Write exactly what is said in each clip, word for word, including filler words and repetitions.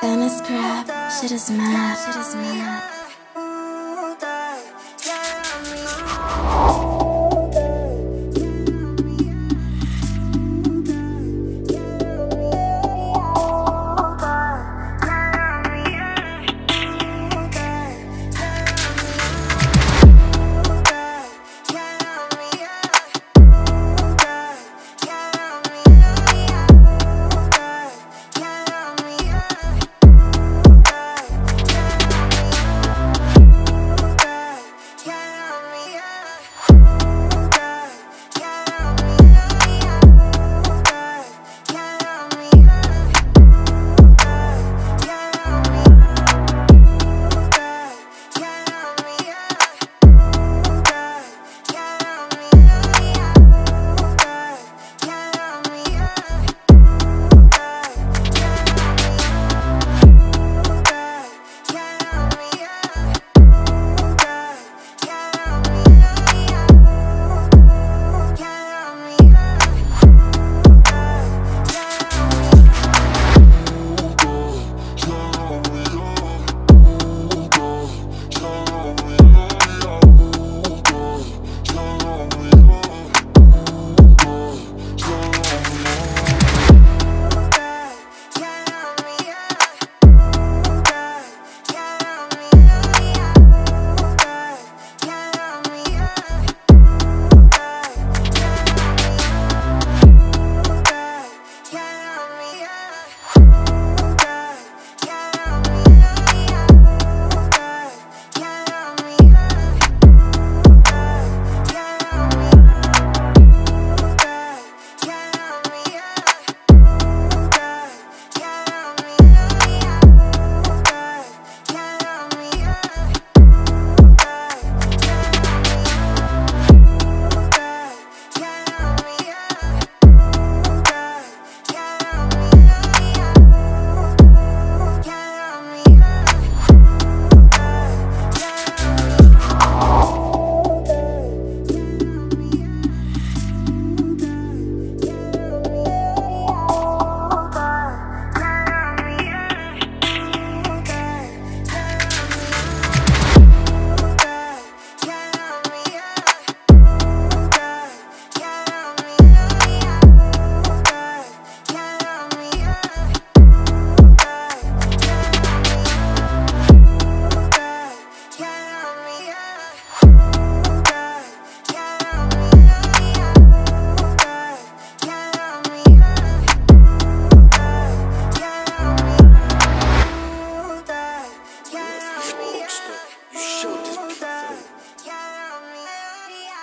Fun is crap, shit is mad, shit is mad.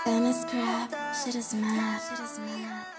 Fun is crap, shit is mad, shit is mad.